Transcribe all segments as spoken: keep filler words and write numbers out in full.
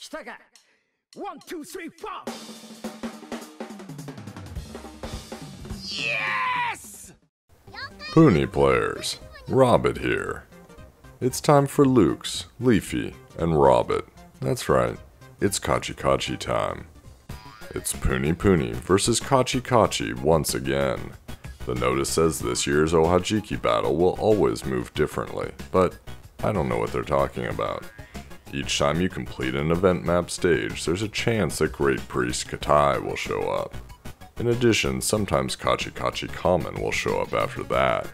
Kitaka! One, two, three, four! Yes! Puni players, Robbett here. It's time for Luke's, Leafy, and Robbett. That's right, it's Kachi Kachi time. It's Puni Puni versus Kachi Kachi once again. The notice says this year's Ohajiki battle will always move differently, but I don't know what they're talking about. Each time you complete an event map stage, there's a chance that Great Priest Katai will show up. In addition, sometimes Kachi Kachi Kamen will show up after that.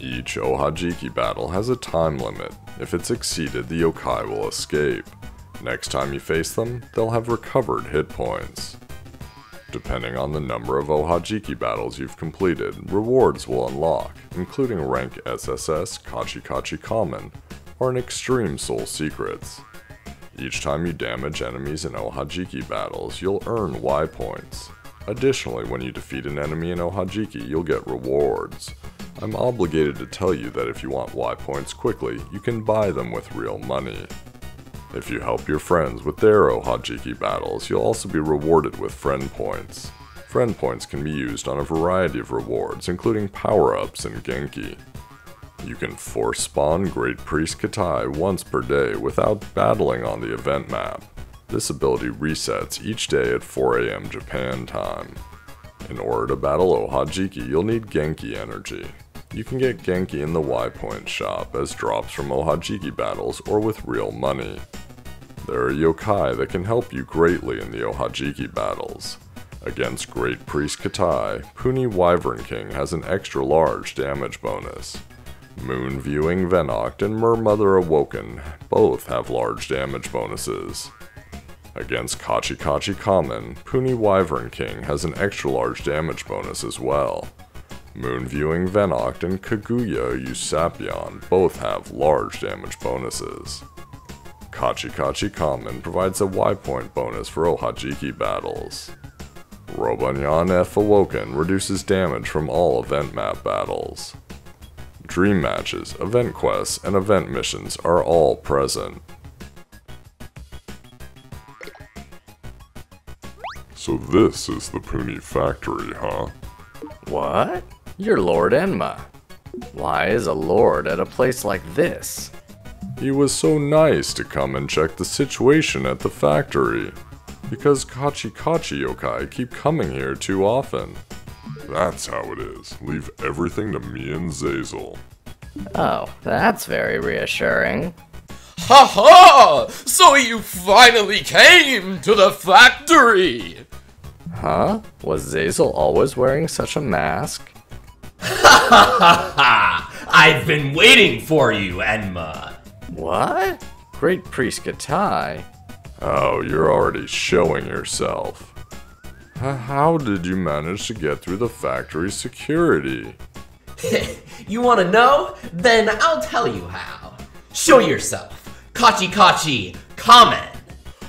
Each Ohajiki battle has a time limit. If it's exceeded, the yokai will escape. Next time you face them, they'll have recovered hit points. Depending on the number of Ohajiki battles you've completed, rewards will unlock, including rank S S S Kachi Kachi Kamen, or an Extreme Soul Secrets. Each time you damage enemies in Ohajiki battles, you'll earn Y points. Additionally, when you defeat an enemy in Ohajiki, you'll get rewards. I'm obligated to tell you that if you want Y points quickly, you can buy them with real money. If you help your friends with their Ohajiki battles, you'll also be rewarded with friend points. Friend points can be used on a variety of rewards, including power-ups and Genki. You can force spawn Great Priest Katai once per day without battling on the event map. This ability resets each day at four A M Japan time. In order to battle Ohajiki, you'll need Genki energy. You can get Genki in the Y Point shop as drops from Ohajiki battles or with real money. There are yokai that can help you greatly in the Ohajiki battles. Against Great Priest Katai, Puni Whyvern King has an extra large damage bonus. Moon Viewing Venoct and Mermother Awoken both have large damage bonuses. Against Kachi Kachi Kamen, Puni Whyvern King has an extra large damage bonus as well. Moon Viewing Venoct and Kaguya USApyon both have large damage bonuses. Kachi Kachi Kamen provides a Y point bonus for Ohajiki battles. Robonyan F Awoken reduces damage from all event map battles. Dream matches, event quests, and event missions are all present. So this is the Puni Factory, huh? What? You're Lord Enma. Why is a lord at a place like this? He was so nice to come and check the situation at the factory. Because Kachi Kachi yokai keep coming here too often. That's how it is. Leave everything to me and Zazel. Oh, that's very reassuring. Ha ha! So you finally came to the factory! Huh? Was Zazel always wearing such a mask? Ha ha ha ha! I've been waiting for you, Enma! What? Great Priest Katai? Oh, you're already showing yourself. How did you manage to get through the factory security? You want to know? Then I'll tell you how. Show yourself, Kachi Kachi Kamen.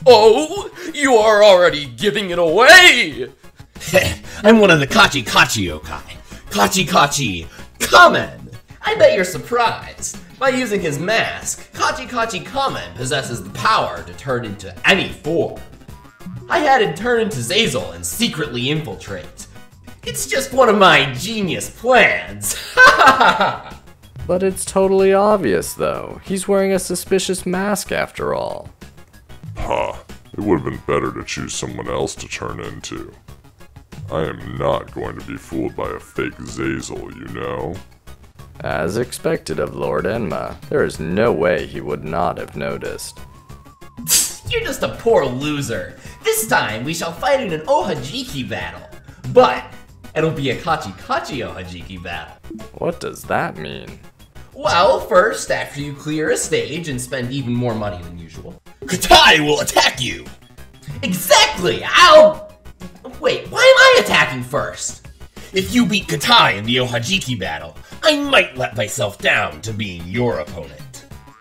Oh, you are already giving it away! I'm one of the Kachi Kachi yokai. Kachi Kachi Kamen! I bet you're surprised. By using his mask, Kachi Kachi Kamen possesses the power to turn into any form. I had him turn into Zazel and secretly infiltrate. It's just one of my genius plans. But it's totally obvious, though. He's wearing a suspicious mask after all. Huh. It would have been better to choose someone else to turn into. I am not going to be fooled by a fake Zazel, you know. As expected of Lord Enma, there is no way he would not have noticed. You're just a poor loser. This time we shall fight in an Ohajiki battle, but it'll be a Kachi Kachi Ohajiki battle. What does that mean? Well, first, after you clear a stage and spend even more money than usual, Katai will attack you! Exactly! I'll... Wait, why am I attacking first? If you beat Katai in the Ohajiki battle, I might let myself down to being your opponent.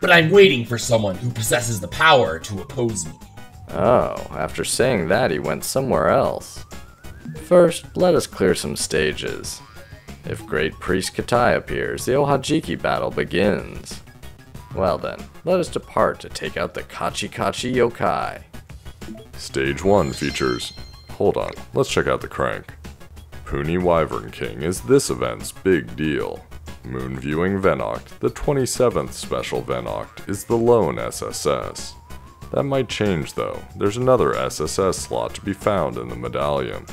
But I'm waiting for someone who possesses the power to oppose me. Oh, after saying that he went somewhere else. First, let us clear some stages. If Great Priest Katai appears, the Ohajiki battle begins. Well then, let us depart to take out the Kachi Kachi yokai. Stage one features... Hold on, let's check out the crank. Puni Whyvern King is this event's big deal. Moon Viewing Venoct, the twenty-seventh Special Venoct, is the lone S S S. That might change though, there's another S S S slot to be found in the medallion.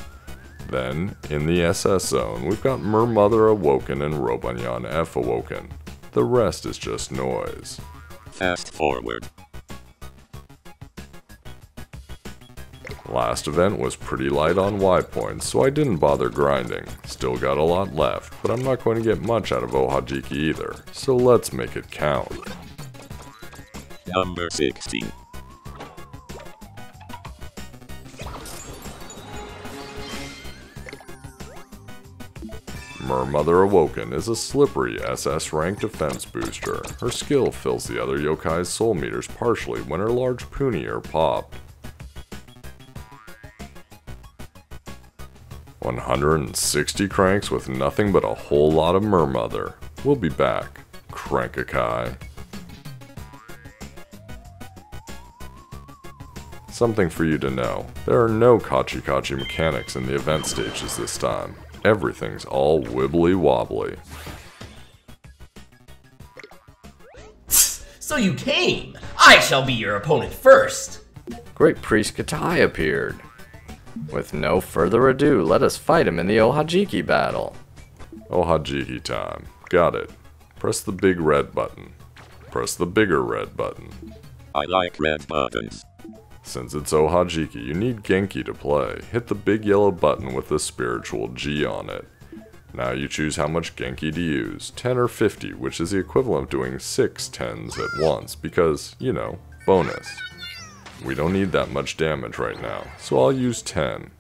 Then, in the S S zone, we've got Mermother Awoken and Robonyan F Awoken. The rest is just noise. Fast forward. Last event was pretty light on Y points, so I didn't bother grinding. Still got a lot left, but I'm not going to get much out of Ohajiki either, so let's make it count. Number sixteen. Mermother Awoken is a slippery S S rank defense booster. Her skill fills the other yokai's soul meters partially when her large puni are popped. one hundred sixty cranks with nothing but a whole lot of Mermother. We'll be back. Crank-a-kai. Something for you to know, there are no Kachi Kachi mechanics in the event stages this time. Everything's all wibbly-wobbly. So you came! I shall be your opponent first! Great Priest Katai appeared. With no further ado, let us fight him in the Ohajiki battle. Ohajiki time. Got it. Press the big red button. Press the bigger red button. I like red buttons. Since it's Ohajiki, you need Genki to play. Hit the big yellow button with the spiritual G on it. Now you choose how much Genki to use, ten or fifty, which is the equivalent of doing six tens at once, because, you know, bonus. We don't need that much damage right now, so I'll use ten.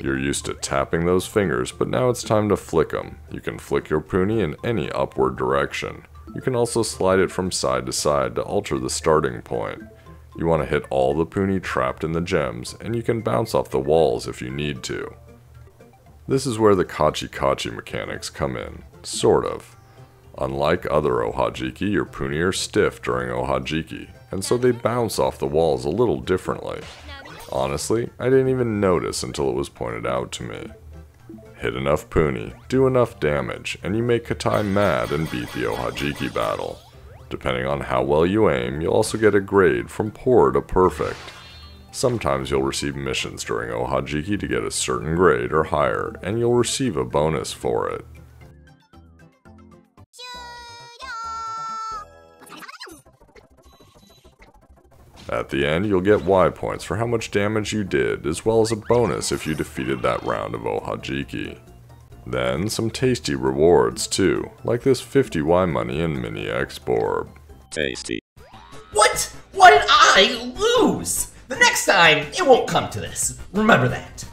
You're used to tapping those fingers, but now it's time to flick them. You can flick your puni in any upward direction. You can also slide it from side to side to alter the starting point. You want to hit all the puni trapped in the gems, and you can bounce off the walls if you need to. This is where the Kachi Kachi mechanics come in, sort of. Unlike other Ohajiki, your puni are stiff during Ohajiki, and so they bounce off the walls a little differently. Honestly, I didn't even notice until it was pointed out to me. Hit enough puni, do enough damage, and you make Katai mad and beat the Ohajiki battle. Depending on how well you aim, you'll also get a grade from poor to perfect. Sometimes you'll receive missions during Ohajiki to get a certain grade or higher, and you'll receive a bonus for it. At the end, you'll get Y points for how much damage you did, as well as a bonus if you defeated that round of Ohajiki. Then, some tasty rewards too, like this fifty Y money and mini X-Borb. Tasty. What? Why did I lose? The next time, it won't come to this. Remember that.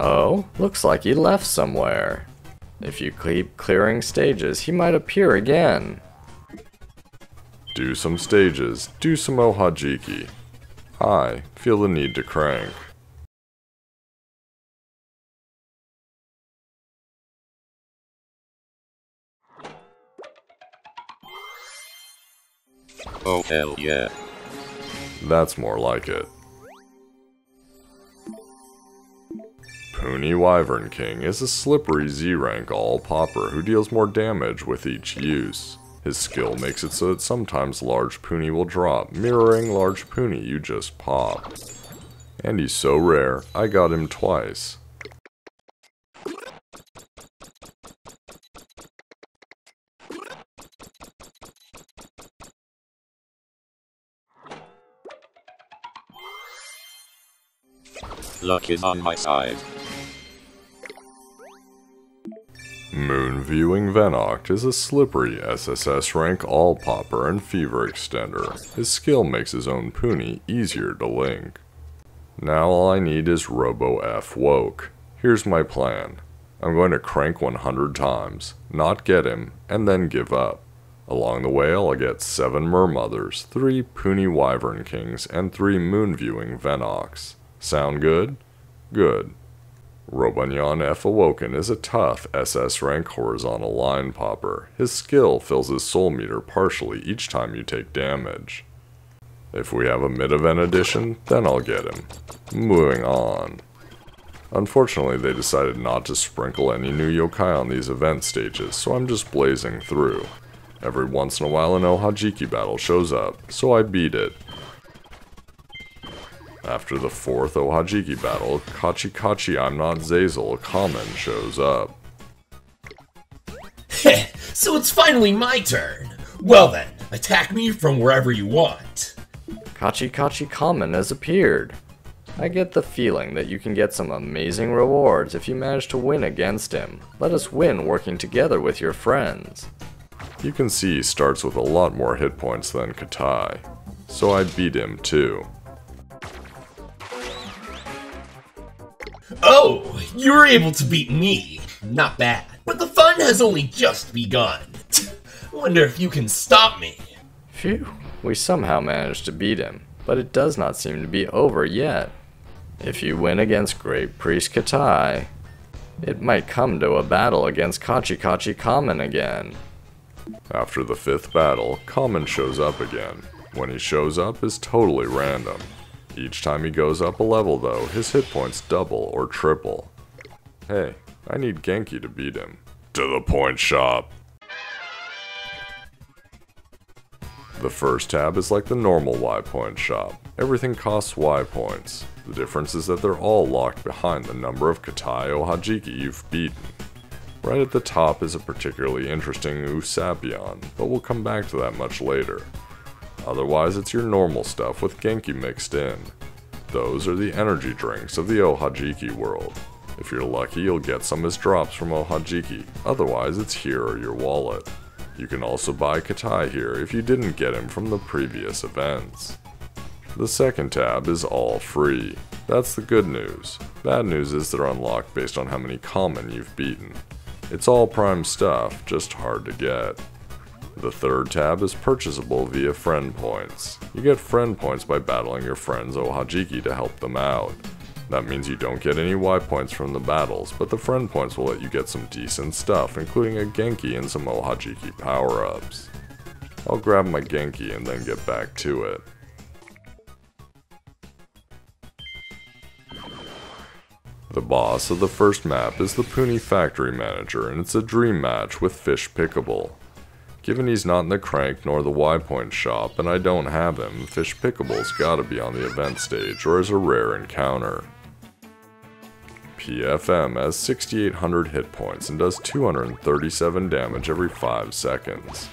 Oh, looks like he left somewhere. If you keep clearing stages, he might appear again. Do some stages, do some Ohajiki. I feel the need to crank. Oh hell yeah. That's more like it. Puni Whyvern King is a slippery Z rank all-popper who deals more damage with each use. His skill makes it so that sometimes large puni will drop, mirroring large puni you just popped. And he's so rare, I got him twice. Luck is on my side. Moon Viewing Venoct is a slippery S S S rank all popper and fever extender. His skill makes his own puni easier to link. Now all I need is Robo F Woke. Here's my plan. I'm going to crank one hundred times, not get him, and then give up. Along the way I'll get seven Mermothers, three Puni Whyvern Kings, and three Moon Viewing Venocts. Sound good? Good. Robonyan F Awoken is a tough S S rank horizontal line popper. His skill fills his soul meter partially each time you take damage. If we have a mid-event edition, then I'll get him. Moving on. Unfortunately, they decided not to sprinkle any new yokai on these event stages, so I'm just blazing through. Every once in a while an Ohajiki battle shows up, so I beat it. After the fourth Ohajiki battle, Kachi Kachi I'm Not Zazel Kamen shows up. Heh, so it's finally my turn! Well then, attack me from wherever you want! Kachi Kachi Kamen has appeared. I get the feeling that you can get some amazing rewards if you manage to win against him. Let us win working together with your friends. You can see he starts with a lot more hit points than Katai, so I beat him too. Oh, you were able to beat me. Not bad. But the fun has only just begun. I wonder if you can stop me. Phew, we somehow managed to beat him, but it does not seem to be over yet. If you win against Great Priest Katai, it might come to a battle against Kachi Kachi Kamen again. After the fifth battle, Kamen shows up again. When he shows up, it's totally random. Each time he goes up a level though, his hit points double or triple. Hey, I need Genki to beat him. To the point shop! The first tab is like the normal Y point shop. Everything costs Y points. The difference is that they're all locked behind the number of Katai Ohajiki you've beaten. Right at the top is a particularly interesting USApyon, but we'll come back to that much later. Otherwise, it's your normal stuff with Genki mixed in. Those are the energy drinks of the Ohajiki world. If you're lucky, you'll get some as drops from Ohajiki, otherwise it's here or your wallet. You can also buy Katai here if you didn't get him from the previous events. The second tab is all free. That's the good news. Bad news is they're unlocked based on how many common you've beaten. It's all prime stuff, just hard to get. The third tab is purchasable via friend points. You get friend points by battling your friend's Ohajiki to help them out. That means you don't get any Y points from the battles, but the friend points will let you get some decent stuff, including a Genki and some Ohajiki power-ups. I'll grab my Genki and then get back to it. The boss of the first map is the Puni Factory Manager, and it's a dream match with Fishpicable. Given he's not in the Crank nor the Y Point shop, and I don't have him, Fishpicable's gotta be on the event stage or is a rare encounter. P F M has sixty-eight hundred hit points and does two hundred thirty-seven damage every five seconds.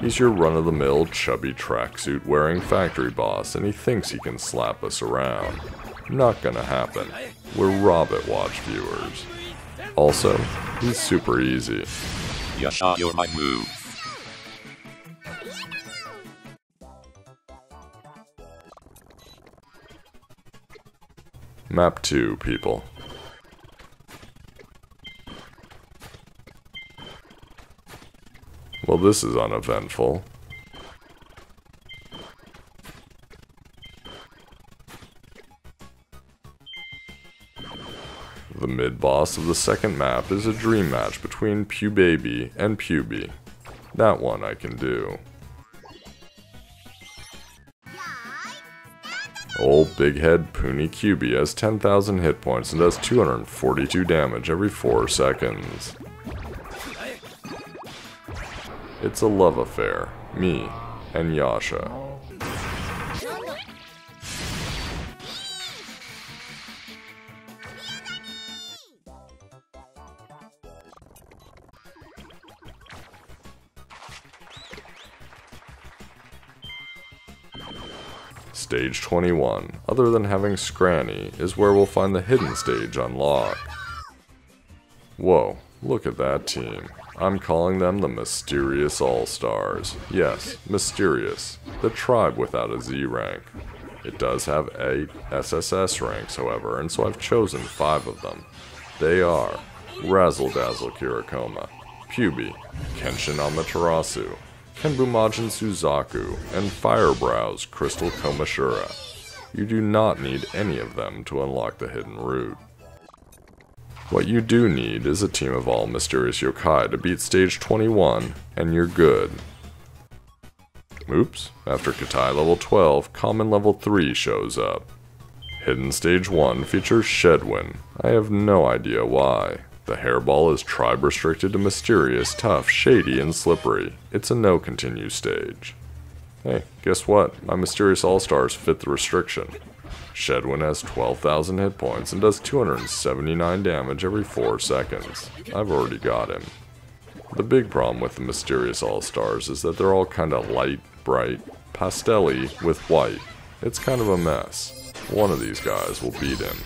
He's your run-of-the-mill, chubby tracksuit-wearing factory boss, and he thinks he can slap us around. Not gonna happen. We're Robbett Watch viewers. Also, he's super easy. Yasha, you're my move. Map two, people. Well, this is uneventful. The mid-boss of the second map is a dream match between Pubaby and Puby. That one I can do. Old Big Head Puni Q B has ten thousand hit points and does two hundred forty-two damage every four seconds. It's a love affair, me and Yasha. Stage twenty-one, other than having Scranny, is where we'll find the hidden stage unlock. Whoa, look at that team. I'm calling them the Mysterious All-Stars. Yes, Mysterious. The tribe without a Z rank. It does have eight S S S ranks, however, and so I've chosen five of them. They are Razzle Dazzle Kirikoma, Puby, Kenshin Amaterasu, Kenbumajin Suzaku, and Firebrow's Crystal Komashura. You do not need any of them to unlock the hidden route. What you do need is a team of all mysterious yokai to beat stage twenty-one, and you're good. Oops. After Katai level twelve, Common level three shows up. Hidden stage one features Shedwin. I have no idea why. The hairball is tribe restricted to mysterious, tough, shady, and slippery. It's a no continue stage. Hey, guess what? My mysterious all-stars fit the restriction. Shedwin has twelve thousand hit points and does two hundred seventy-nine damage every four seconds. I've already got him. The big problem with the mysterious all-stars is that they're all kinda light, bright, pastel-y with white. It's kind of a mess. One of these guys will beat him.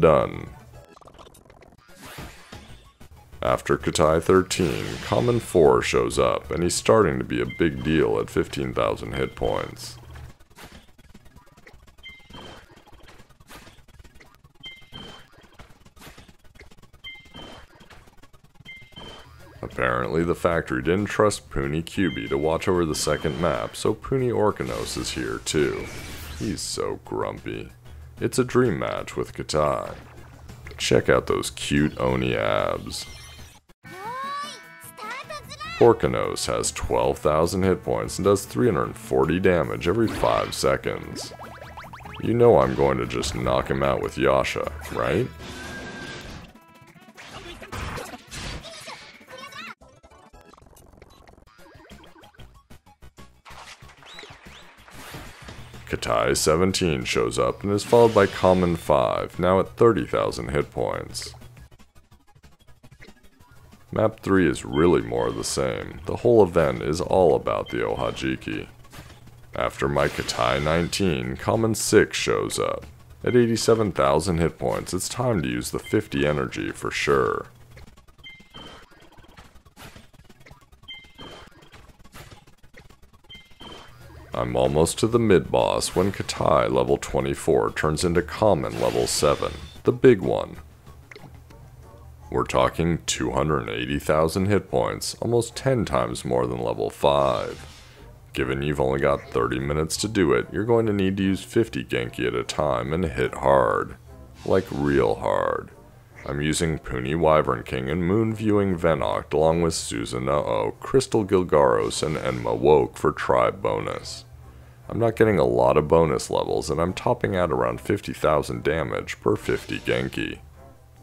Done. After Katai thirteen, Common four shows up, and he's starting to be a big deal at fifteen thousand hit points. Apparently the factory didn't trust Puni Q B to watch over the second map, so Puni Orkanos is here too. He's so grumpy. It's a dream match with Katai. Check out those cute Oni abs. Orkanos has twelve thousand hit points and does three hundred forty damage every five seconds. You know I'm going to just knock him out with Yasha, right? Katai seventeen shows up and is followed by Common five, now at thirty thousand hit points. Map three is really more of the same. The whole event is all about the Ohajiki. After my Katai nineteen, Common six shows up. At eighty-seven thousand hit points, it's time to use the fifty energy for sure. I'm almost to the mid-boss when Katai level twenty-four turns into Common level seven, the big one. We're talking two hundred eighty thousand hit points, almost ten times more than level five. Given you've only got thirty minutes to do it, you're going to need to use fifty Genki at a time and hit hard. Like real hard. I'm using Puni Whyvern King and Moon Viewing Venoct along with Susanoo, Crystal Gilgaros, and Emowoke for tribe bonus. I'm not getting a lot of bonus levels, and I'm topping out around fifty thousand damage per fifty Genki.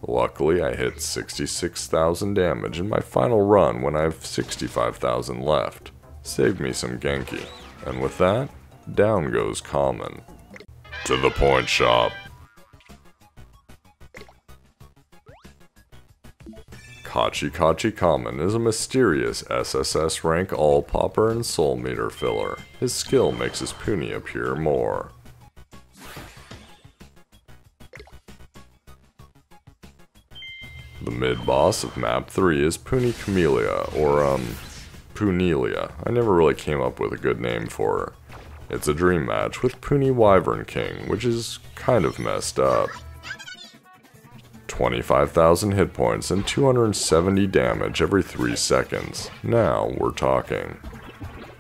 Luckily, I hit sixty-six thousand damage in my final run when I have sixty-five thousand left. Saved me some Genki. And with that, down goes Common. To the point shop. Kachi Kachi Kamen is a mysterious S S S rank all popper and soul meter filler. His skill makes his Puni appear more. The mid-boss of map three is Puni Camellia, or um, Punelia. I never really came up with a good name for her. It's a dream match with Puni Wyvern King, which is kind of messed up. twenty-five thousand hit points and two hundred seventy damage every three seconds. Now we're talking.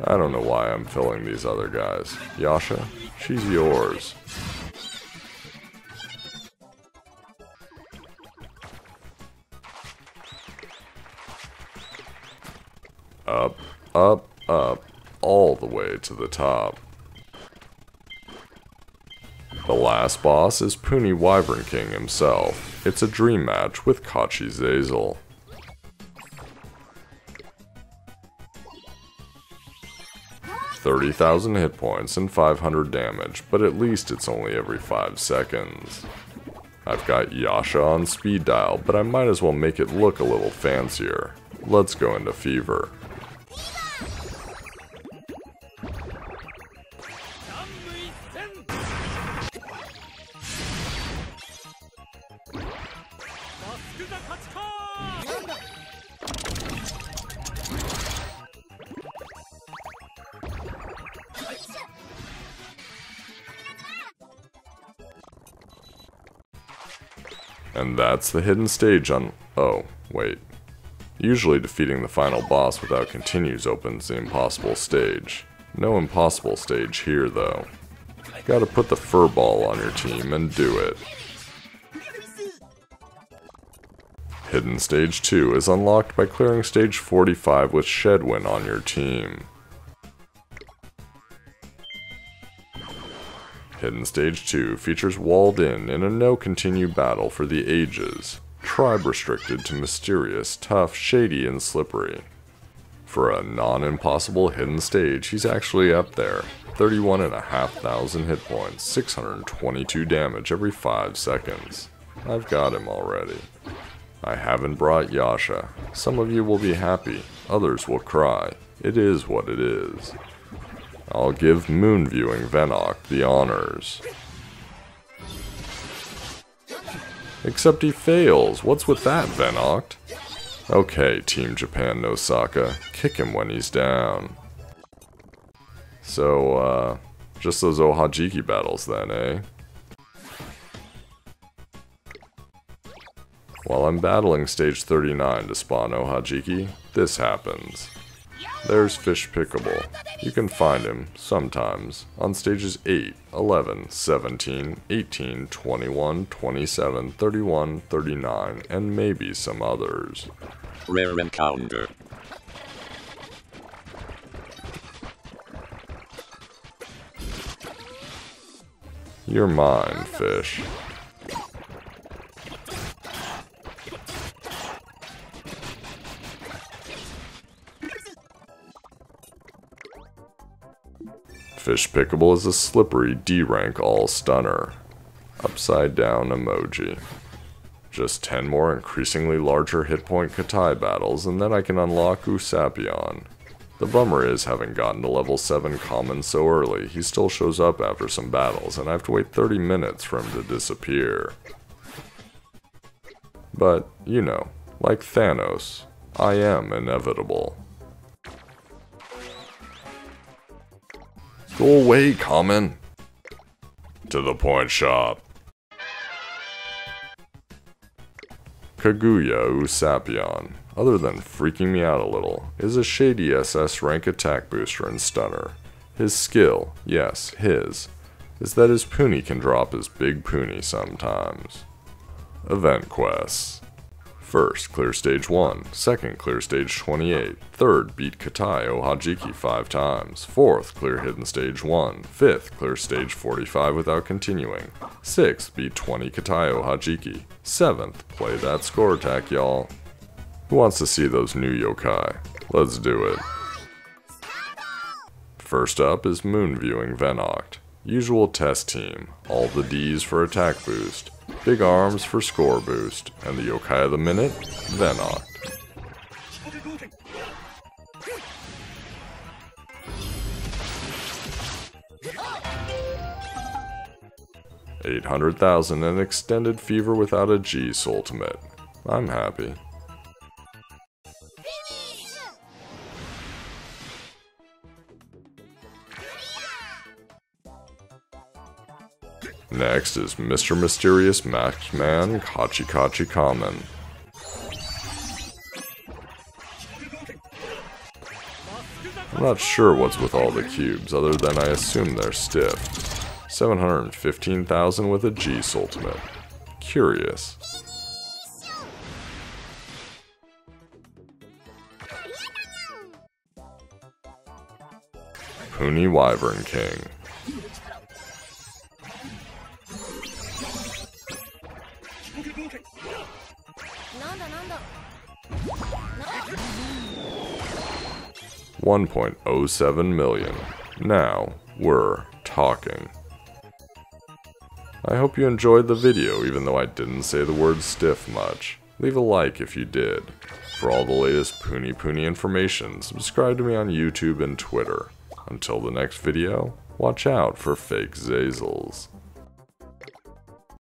I don't know why I'm filling these other guys. Yasha, she's yours. Up, up, up, all the way to the top. The last boss is Puni Wyvern King himself. It's a dream match with Kachi Zazel. thirty thousand hit points and five hundred damage, but at least it's only every five seconds. I've got Yasha on speed dial, but I might as well make it look a little fancier. Let's go into Fever. And that's the hidden stage on... oh, wait. Usually defeating the final boss without continues opens the impossible stage. No impossible stage here though. Gotta put the furball on your team and do it. Hidden Stage two is unlocked by clearing Stage forty-five with Shedwin on your team. Hidden Stage two features Walled In in a no-continue battle for the ages, tribe restricted to mysterious, tough, shady, and slippery. For a non-impossible hidden stage, he's actually up there. thirty-one and a half thousand hit points, six hundred twenty-two damage every five seconds. I've got him already. I haven't brought Yasha. Some of you will be happy, others will cry. It is what it is. I'll give Moon Viewing Venoct the honors. Except he fails. What's with that, Venoct? Okay, Team Japan no Saka, kick him when he's down. So, uh, just those Ohajiki battles then, eh? While I'm battling Stage thirty-nine to spawn Ohajiki, this happens. There's Fishpicable. You can find him, sometimes, on Stages eight, eleven, seventeen, eighteen, twenty-one, twenty-seven, thirty-one, thirty-nine, and maybe some others. Rare encounter. You're mine, Fish. Fishpicable is a slippery D rank all stunner. Upside down emoji. Just ten more increasingly larger hit point Katai battles and then I can unlock USApyon. The bummer is, having gotten to level seven common so early, he still shows up after some battles and I have to wait thirty minutes for him to disappear. But, you know, like Thanos, I am inevitable. Go away, Kamen! To the point shop. Kaguya USApyon, other than freaking me out a little, is a shady S S rank attack booster and stunner. His skill, yes, his, is that his Puni can drop his big Puni sometimes. Event quests. First, clear Stage one, second, clear Stage twenty-eight, third, beat Katai Ohajiki five times, fourth, clear Hidden Stage one, fifth, clear Stage forty-five without continuing, sixth, beat twenty Katai Ohajiki, seventh, play that score attack, y'all. Who wants to see those new yokai? Let's do it. First up is Moon Viewing Venoct. Usual test team, all the D's for attack boost, big arms for score boost, and the yokai of the minute, Venoct. eight hundred thousand and extended fever without a G's ultimate. I'm happy. Next is Mister Mysterious Matchman Kachi Kachi Kamen. I'm not sure what's with all the cubes, other than I assume they're stiff. seven hundred fifteen thousand with a G's ultimate. Curious. Puni Whyvern King. one point oh seven million. Now, we're talking. I hope you enjoyed the video even though I didn't say the word stiff much. Leave a like if you did. For all the latest Puni Puni information, subscribe to me on YouTube and Twitter. Until the next video, watch out for fake Zazels.